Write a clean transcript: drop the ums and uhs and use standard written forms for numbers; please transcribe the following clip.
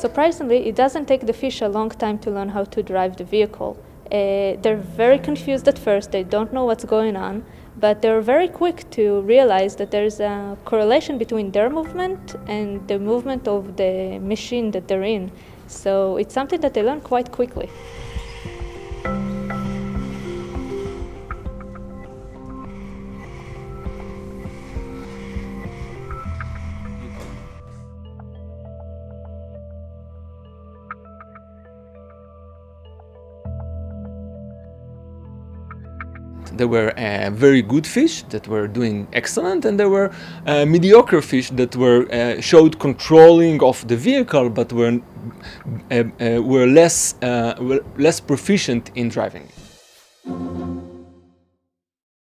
Surprisingly, it doesn't take the fish a long time to learn how to drive the vehicle. They're very confused at first, they don't know what's going on, but they're very quick to realize that there's a correlation between their movement and the movement of the machine that they're in. So it's something that they learn quite quickly. There were very good fish that were doing excellent, and there were mediocre fish that were showed controlling of the vehicle, but were less proficient in driving.